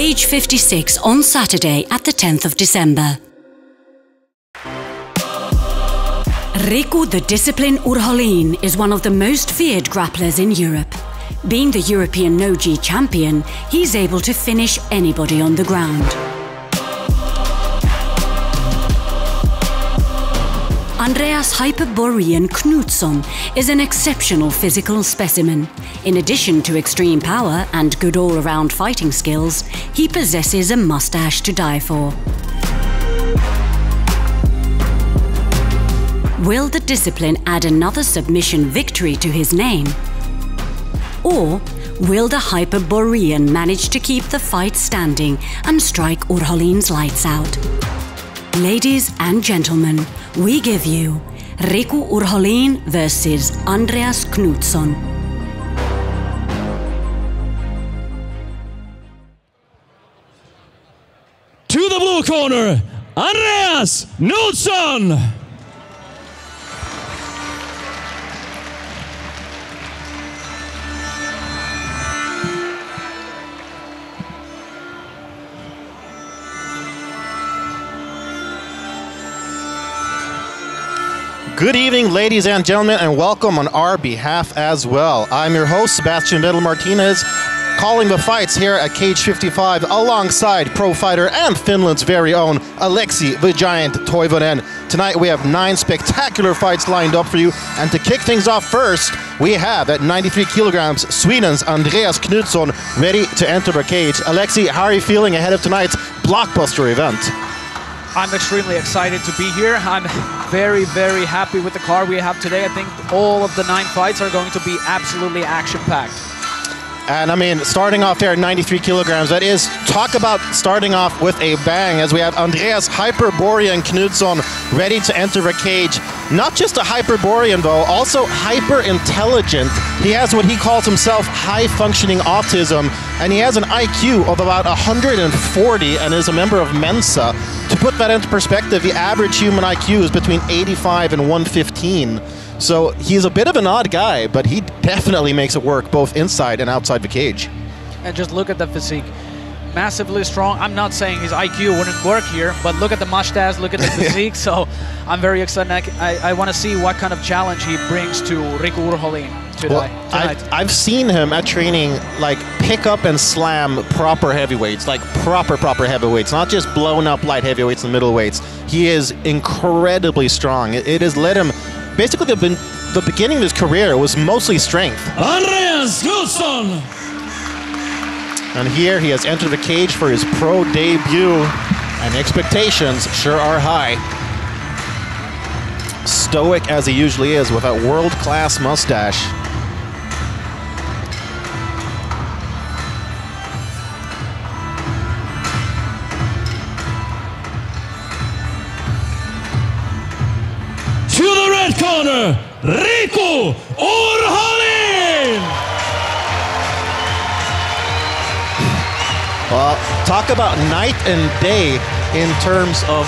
Cage 56 on Saturday at the 10th of December. Riku the Discipline Urholin is one of the most feared grapplers in Europe. Being the European nogi champion, he's able to finish anybody on the ground. Andreas Knutsson is an exceptional physical specimen. In addition to extreme power and good all-around fighting skills, he possesses a mustache to die for. Will the discipline add another submission victory to his name? Or will the Hyperborean manage to keep the fight standing and strike Urholin's lights out? Ladies and gentlemen, we give you Riku Urholin versus Andreas Knutsson. To the blue corner, Andreas Knutsson! Good evening, ladies and gentlemen, and welcome on our behalf as well. I'm your host, Sebastian Vettel Martinez, calling the fights here at Cage 55 alongside pro fighter and Finland's very own Alexi the Giant Toivonen. Tonight we have 9 spectacular fights lined up for you, and to kick things off first, we have at 93 kilograms Sweden's Andreas Knutsson ready to enter the cage. Alexi, how are you feeling ahead of tonight's blockbuster event? I'm extremely excited to be here. I'm very, very happy with the card we have today. I think all of the 9 fights are going to be absolutely action-packed. And I mean, starting off there at 93 kilograms, that is, talk about starting off with a bang, as we have Andreas Hyperborean Knutsson ready to enter the cage. Not just a Hyperborean though, also hyper-intelligent. He has what he calls himself high-functioning autism, and he has an IQ of about 140 and is a member of Mensa. To put that into perspective, the average human IQ is between 85 and 115. So he's a bit of an odd guy, but he definitely makes it work both inside and outside the cage. And just look at the physique. Massively strong. I'm not saying his IQ wouldn't work here, but look at the mustache, look at the physique. So I'm very excited. I want to see what kind of challenge he brings to Riku Urholin today. Well, I've seen him at training, like, pick up and slam proper heavyweights, like proper heavyweights, not just blown up light heavyweights and middleweights. He is incredibly strong. It has led him, basically the beginning of his career was mostly strength. Andreas Knutsson! And here he has entered the cage for his pro debut, and expectations sure are high. Stoic as he usually is with that world-class mustache. To the red corner, Riku Urholin! Well, talk about night and day in terms of...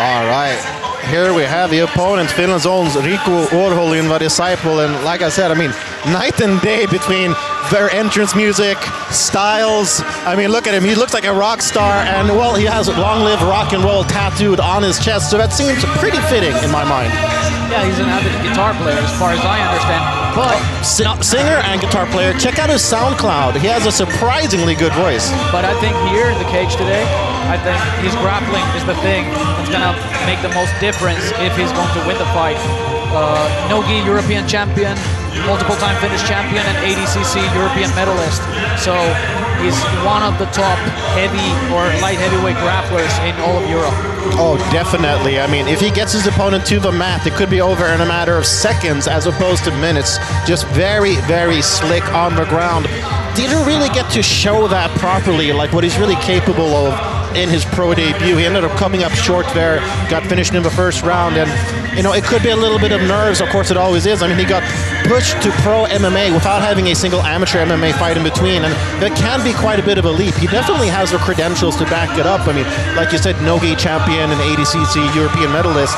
All right, here we have the opponent, Finland's own Riku Urholin, the disciple, and like I said, I mean, night and day between their entrance music, styles. I mean, look at him, he looks like a rock star, and well, he has long live rock and roll tattooed on his chest, so that seems pretty fitting in my mind. Yeah, he's an avid guitar player as far as I understand, but... singer and guitar player. Check out his SoundCloud, he has a surprisingly good voice. But I think here in the cage today, I think his grappling is the thing that's going to make the most difference if he's going to win the fight. Nogi European champion, multiple-time Finnish champion, and ADCC European medalist. So is one of the top heavy or light heavyweight grapplers in all of Europe. Oh, definitely. I mean, if he gets his opponent to the mat, it could be over in a matter of seconds as opposed to minutes. Just very, very slick on the ground. Didn't really get to show that properly, like what he's really capable of in his pro debut. He ended up coming up short there, got finished in the first round, and you know, it could be a little bit of nerves, of course it always is. I mean, he got pushed to pro MMA without having a single amateur MMA fight in between, and that can be quite a bit of a leap. He definitely has the credentials to back it up. I mean, like you said, nogi champion and ADCC European medalist.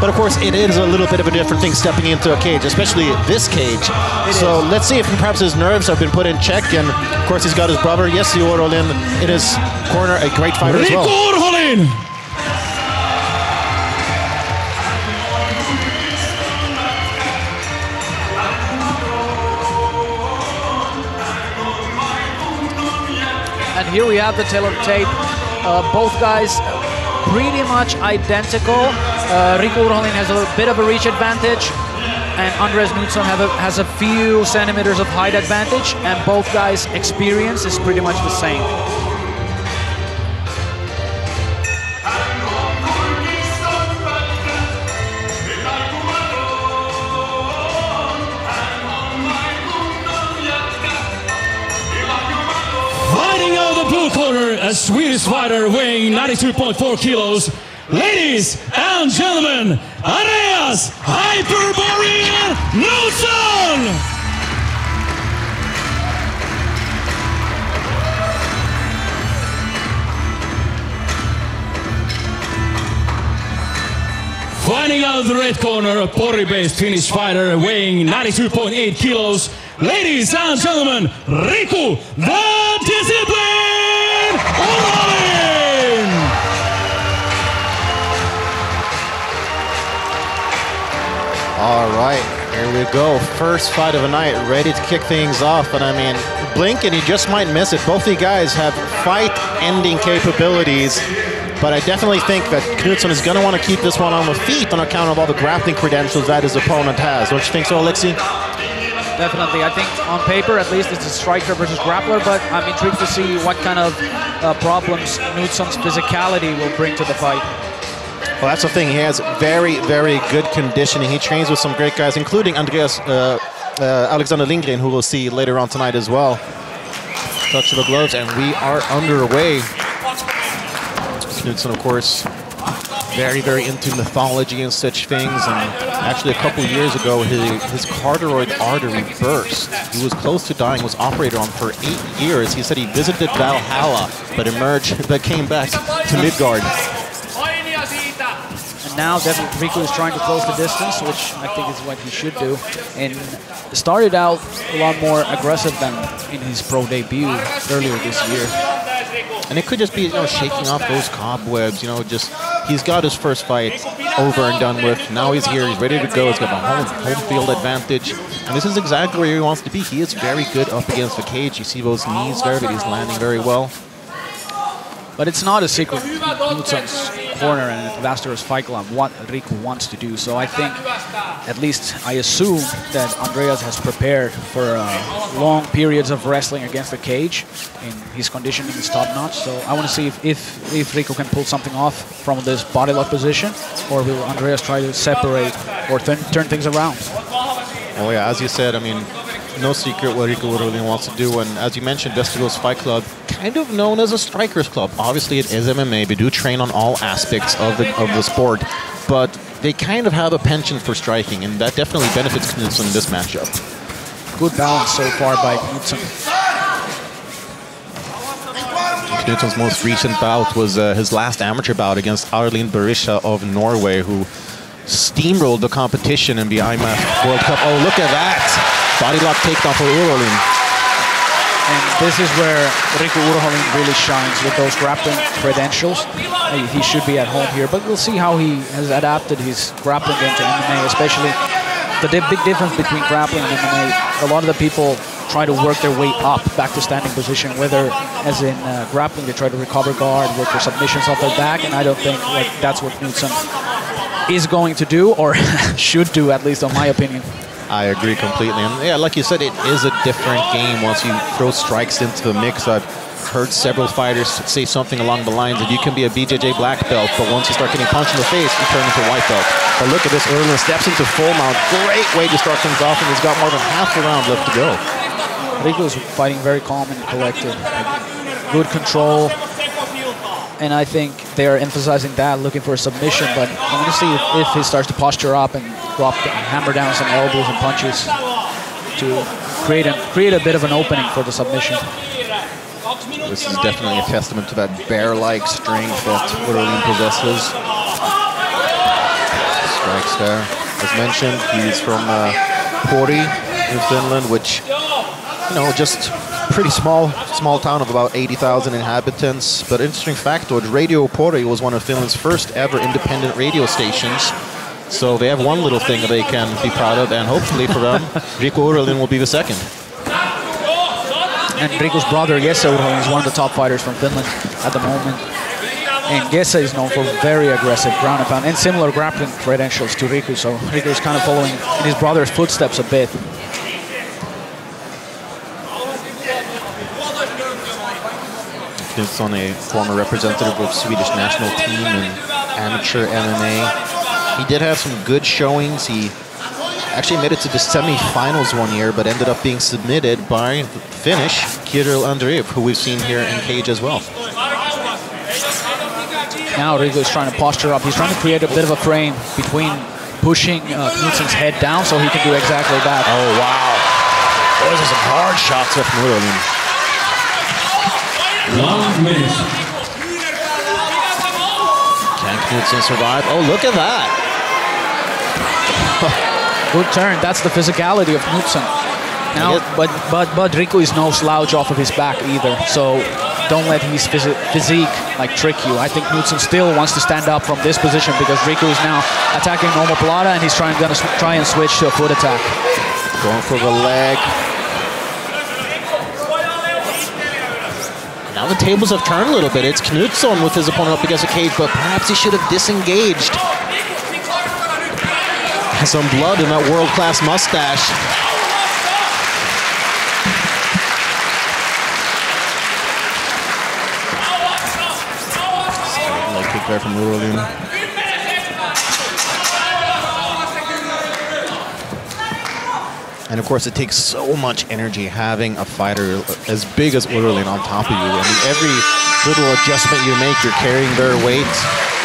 But of course, it is a little bit of a different thing stepping into a cage, especially this cage. So let's see if perhaps his nerves have been put in check. And of course, he's got his brother, Jesse Urholin, in his corner, a great fighter as well. Riku Urholin! And here we have the tail of tape. Both guys pretty much identical. Riku Urholin has a little bit of a reach advantage, and Andreas Knutsson has a few centimeters of height advantage, and both guys' experience is pretty much the same. A Swedish fighter weighing 92.4 kilos. Ladies and gentlemen, Andreas Knutsson! Finding out the red corner, a Pori-based Finnish fighter weighing 92.8 kilos. Ladies and gentlemen, Riku the Discipline! Urholin! All right, here we go. First fight of the night, ready to kick things off. And I mean, blink and you just might miss it. Both the guys have fight-ending capabilities. But I definitely think that Knutsson is going to want to keep this one on the feet on account of all the grappling credentials that his opponent has. Don't you think so, Alexi? Definitely. I think on paper, at least, it's a striker versus grappler, but I'm intrigued to see what kind of problems Knutsson's physicality will bring to the fight. Well, that's the thing. He has very, very good conditioning. He trains with some great guys, including Andreas Alexander Lindgren, who we'll see later on tonight as well. Touch of the gloves, and we are underway. Knutsson, of course, very, very into mythology and such things, and actually, a couple years ago, his carotid artery burst. He was close to dying, was operated on for 8 years. He said he visited Valhalla, but emerged, but came back to Midgard. And now, definitely, Riku is trying to close the distance, which I think is what he should do. And started out a lot more aggressive than in his pro debut earlier this year. And it could just be, you know, shaking off those cobwebs, you know, just... He's got his first fight over and done with. Now he's here, he's ready to go. He's got the home field advantage. And this is exactly where he wants to be. He is very good up against the cage. You see those knees there, but he's landing very well. But it's not a secret in Knutssson's corner and Västerås Fight Club what Riku wants to do. So I think, at least I assume, that Andreas has prepared for long periods of wrestling against the cage. And his conditioning is top-notch. So I want to see if Riku can pull something off from this body lock position, or will Andreas try to separate or turn things around? Oh yeah, as you said, I mean, no secret what Riku Urholin wants to do, and as you mentioned, Västerås Fight Club, kind of known as a strikers club. Obviously, it is MMA, they do train on all aspects of the sport, but they kind of have a penchant for striking, and that definitely benefits Knutsson in this matchup. Good balance so far by Knutsson. Knutsson's most recent bout was his last amateur bout against Arlene Berisha of Norway, who steamrolled the competition in the IMAF World Cup. Oh, look at that! Body lock takedown for Urholin. And this is where Riku Urholin really shines with those grappling credentials. He should be at home here, but we'll see how he has adapted his grappling game to MMA, especially the big difference between grappling and MMA. A lot of the people try to work their way up, back to standing position, whether as in grappling, they try to recover guard, work their submissions off their back, and I don't think that's what Knutsson is going to do, or should do, at least in my opinion. I agree completely. And yeah, like you said, it is a different game once you throw strikes into the mix. I've heard several fighters say something along the lines that you can be a BJJ black belt, but once you start getting punched in the face, you turn into white belt. But look at this, Urholin steps into full mount. Great way to start things off, and he's got more than half the round left to go. Rico's fighting very calm and collected. Good control. And I think they are emphasizing that, looking for a submission. But I'm going to see if he starts to posture up and go up and hammer down some elbows and punches to create a bit of an opening for the submission. This is definitely a testament to that bear-like strength that Urholin possesses. Strikes there. As mentioned, he's from Pori in Finland, which, you know, just pretty small town of about 80,000 inhabitants. But interesting factoid, Radio Pori was one of Finland's first ever independent radio stations. So they have one little thing that they can be proud of, and hopefully for them, Riku Urholin will be the second. And Riku's brother, Jesse Urholin, is one of the top fighters from Finland at the moment. And Jesse is known for very aggressive ground and pound and similar grappling credentials to Riku. So Riku is kind of following in his brother's footsteps a bit. Knutsson, a former representative of Swedish national team in amateur MMA. He did have some good showings. He actually made it to the semifinals one year, but ended up being submitted by the Finnish Kirill Andreev, who we've seen here in Cage as well. Now Riku is trying to posture up. He's trying to create a bit of a frame between pushing Knutsson's head down so he can do exactly that. Oh, wow. Those are some hard shots with Urholin. 1 minute. Can Knutsson survive? Oh, look at that. Good turn. That's the physicality of Knutsson. Now, but Riku is no slouch off of his back either. So don't let his physique like trick you. I think Knutsson still wants to stand up from this position because Riku is now attacking normal plata, and he's trying to switch to a foot attack. Going for the leg. Now the tables have turned a little bit. It's Knutsson with his opponent up against the cage, but perhaps he should have disengaged. Some blood in that world-class mustache. Leg kick there from Urholin. And of course, it takes so much energy having a fighter as big as Urholin on top of you. I mean, every little adjustment you make, you're carrying their weight.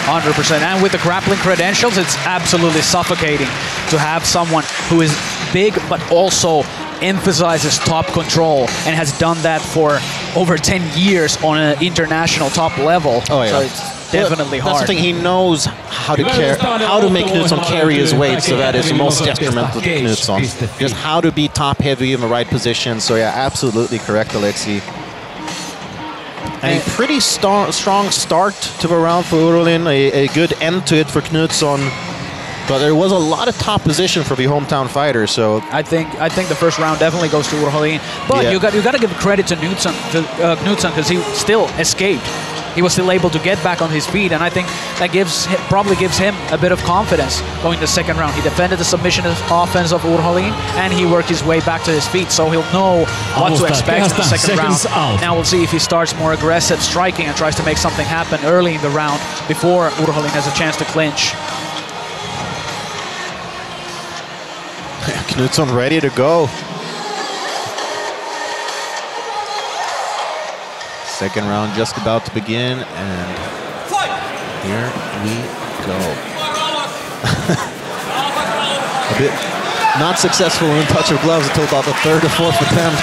100%, and with the grappling credentials, it's absolutely suffocating to have someone who is big but also emphasizes top control and has done that for over 10 years on an international top level. Oh, yeah. So it's definitely hard. That's the thing, he knows how to make Knutsson carry his weight, so that is the most detrimental to Knutsson. Just how to be top heavy in the right position. So yeah, absolutely correct, Alexi. And a pretty strong start to the round for Urholin, a good end to it for Knutsson. But there was a lot of top position for the hometown fighter, so I think the first round definitely goes to Urholin. But yeah, you got to give credit to Knutsson because he still escaped. He was still able to get back on his feet, and I think that probably gives him a bit of confidence going to the second round. He defended the submission offense of Urholin, and he worked his way back to his feet, so he'll know what to expect in the second round. Now we'll see if he starts more aggressive striking and tries to make something happen early in the round before Urholin has a chance to clinch. Knutsson ready to go. Second round just about to begin, and here we go. A bit not successful in touch of gloves until about the third or fourth attempt.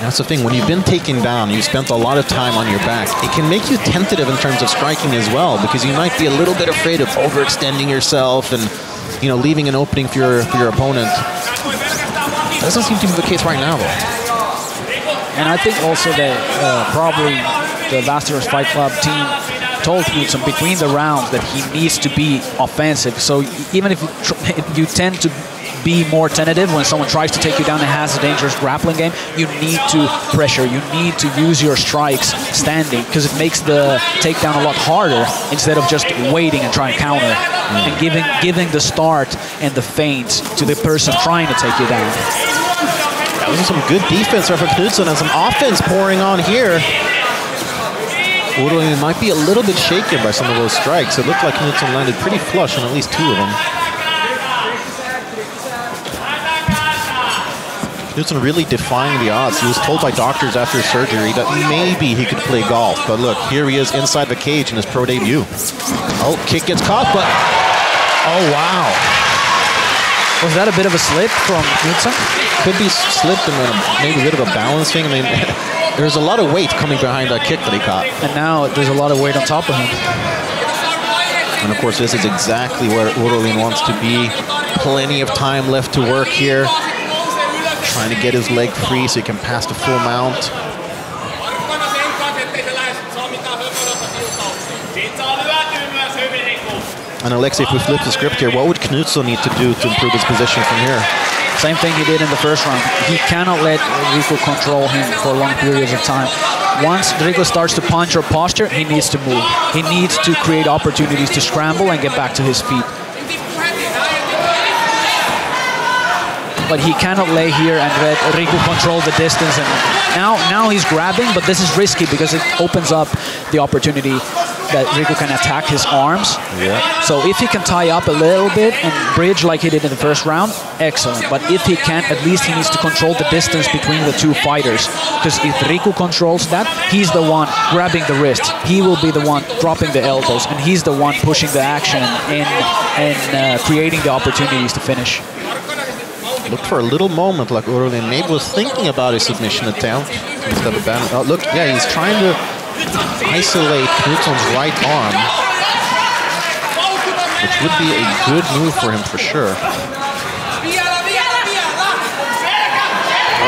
That's the thing, when you've been taken down, you spent a lot of time on your back, it can make you tentative in terms of striking as well, because you might be a little bit afraid of overextending yourself and, you know, leaving an opening for your opponent. That doesn't seem to be the case right now, though. And I think also that probably the Västerås Fight Club team told Knutsson between the rounds that he needs to be offensive. So even if you tend to be more tentative. When someone tries to take you down and has a dangerous grappling game, you need to pressure, you need to use your strikes standing, because it makes the takedown a lot harder instead of just waiting and trying to counter and giving the start and the feints to the person trying to take you down. That was some good defense there for Knutsson, and some offense pouring on here. Urholin might be a little bit shaken by some of those strikes. It looked like Knutsson landed pretty flush on at least two of them. Knutsson really defying the odds. He was told by doctors after surgery that maybe he could play golf. But look, here he is inside the cage in his pro debut. Oh, kick gets caught, but... Oh, wow. Was that a bit of a slip from Knutsson? Could be slipped and maybe a bit of a balance thing. I mean, there's a lot of weight coming behind that kick that he caught. And now there's a lot of weight on top of him. And of course, this is exactly where Urholin wants to be. Plenty of time left to work here. Trying to get his leg free so he can pass the full mount. And Alexi, if we flip the script here, what would Knutsson need to do to improve his position from here? Same thing he did in the first round. He cannot let Riku control him for long periods of time. Once Riku starts to punch or posture, he needs to move. He needs to create opportunities to scramble and get back to his feet. But he cannot lay here and let Riku control the distance. And now he's grabbing, but this is risky because it opens up the opportunity that Riku can attack his arms. Yeah. So if he can tie up a little bit and bridge like he did in the first round, excellent. But if he can't, at least he needs to control the distance between the two fighters. Because if Riku controls that, he's the one grabbing the wrist. He will be the one dropping the elbows, and he's the one pushing the action and creating the opportunities to finish. Looked for a little moment like Urholin maybe was thinking about his submission attempt. Oh, look, yeah, he's trying to isolate Knutsson's right arm, which would be a good move for him for sure.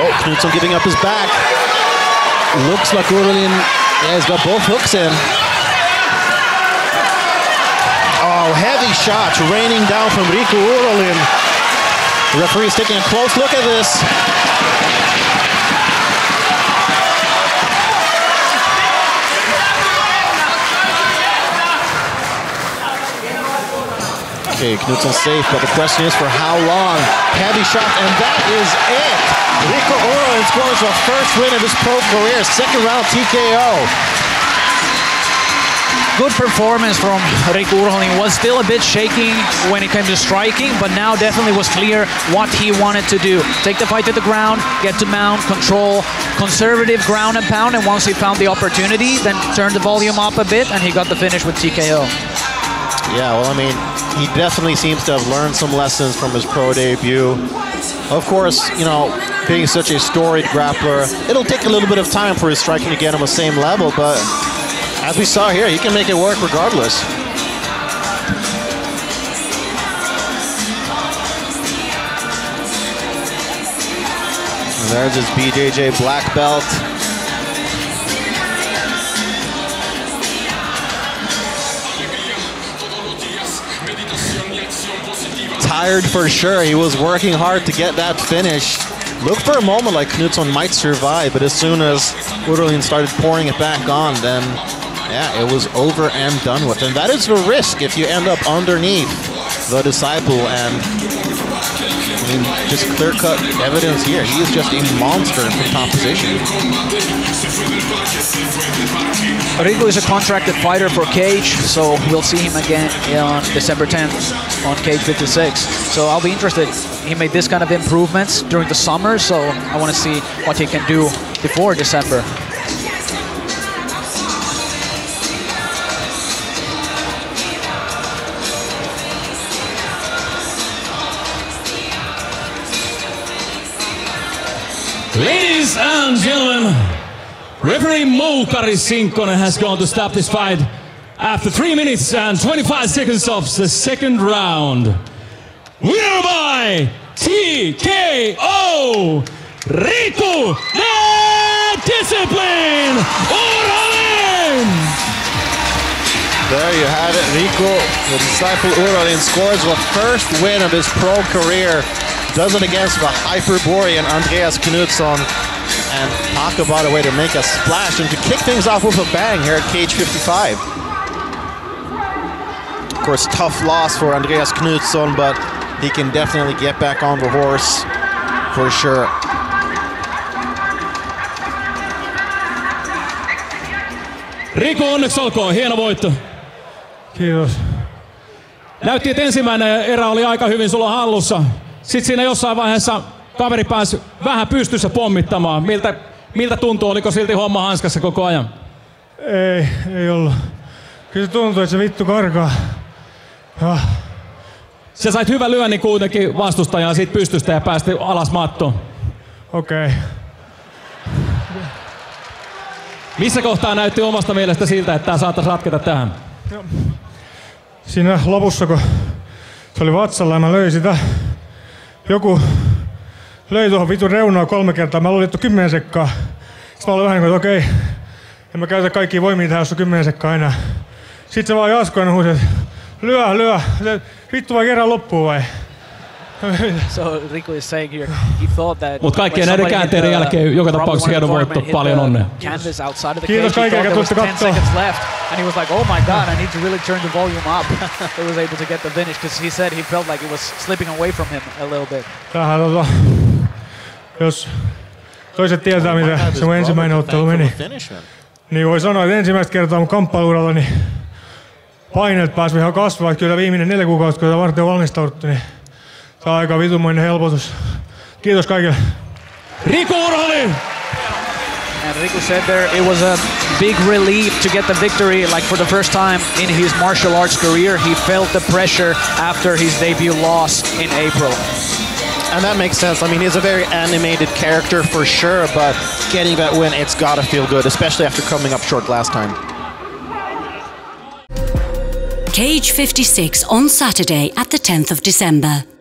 Oh, Knutsson giving up his back. Looks like Urholin, yeah, he's got both hooks in. Oh, heavy shots raining down from Riku Urholin. The referee's taking a close look at this. Okay, Knutsson safe, but the question is for how long? Heavy shot, and that is it. Riku Urholin scores the first win of his pro career, second round TKO. Good performance from Riku Urholin. Was still a bit shaky when it came to striking, but now definitely was clear what he wanted to do. Take the fight to the ground, get to mount, control, conservative ground and pound, and once he found the opportunity, then turned the volume up a bit, and he got the finish with TKO. Yeah, well, I mean, he definitely seems to have learned some lessons from his pro debut. Of course, you know, being such a storied grappler, it'll take a little bit of time for his striking to get on the same level, but... as we saw here, he can make it work regardless. And there's his BJJ black belt. Tired for sure. He was working hard to get that finish. Looked for a moment like Knutsson might survive, but as soon as Urholin started pouring it back on, then... yeah, it was over and done with. And that is the risk if you end up underneath the Disciple. And I mean, just clear-cut evidence here. He is just a monster from top position. Riku is a contracted fighter for Cage, so we'll see him again on December 10th on Cage 56. So I'll be interested. He made this kind of improvements during the summer, so I want to see what he can do before December. Ladies and gentlemen, referee Mo Parisincon has gone to stop this fight after 3 minutes and 25 seconds of the second round. Winner by TKO, Riku the Discipline Urholin! There you have it, Riku the Disciple Urholin scores the first win of his pro career. does it against the Hyperborean Andreas Knutsson. And Paco, by the way, to make a splash and to kick things off with a bang here at Cage 55. Of course, tough loss for Andreas Knutsson, but he can definitely get back on the horse for sure. Riku, onneksi olkoon. Hieno voitto. Kiitos. Näytti, että ensimmäinen erä oli aika hyvin sulla hallussa. Sitten siinä jossain vaiheessa kaveri pääsi vähän pystyssä pommittamaan. Miltä tuntuu? Oliko silti homma hanskassa koko ajan? Ei ollut. Kyllä se tuntui, että se vittu karkaa. Ja. Sä sait hyvän lyönnin kuitenkin vastustajaa siitä pystystä ja päästi alas mattoon. Okei. Okay. Missä kohtaa näytti omasta mielestä siltä, että tää saattaisi ratketa tähän? No. Siinä lopussa, kun se oli vatsalla ja mä löin sitä, joku löi tuohon vitun reunaan 3 kertaa. Mä luulin, että 10 sekkaa. Sitten mä olin vähän niin kuin, että okei, en mä käytä kaikkia voimia tähän, jos on 10 sekkaa enää. Sitten se vaan jaskoi ja huusi, että lyö. Vittu vai kerran loppuu vai? So Riku is saying here, he thought that. Mut kaikkien eri käänteiden jälkeen joka tapauksessa hieno voitto, paljon onnea. Kiitos kaikille, jotka tulitte katsomaan. And he was like, oh my god, I need to really turn the volume up. He was able to get the finish because he said he felt like it was slipping away from him a little bit. Jos toiset tietää, mitä se mun ensimmäinen ottelu meni, niin voi sanoa, että ensimmäistä kertaa mun kamppailuuralla niin paineet pääsivät ihan kasvamaan. Kyllä viimeinen 4 kuukautta, kun varten on valmistauduttu, niin tämä on aika vitumainen helpotus. Kiitos kaikille. Riku Urholin! And Riku said there it was a big relief to get the victory. Like for the first time in his martial arts career, he felt the pressure after his debut loss in April. And that makes sense. I mean, he's a very animated character for sure, but getting that win, it's gotta feel good, especially after coming up short last time. Cage 56 on Saturday at the 10th of December.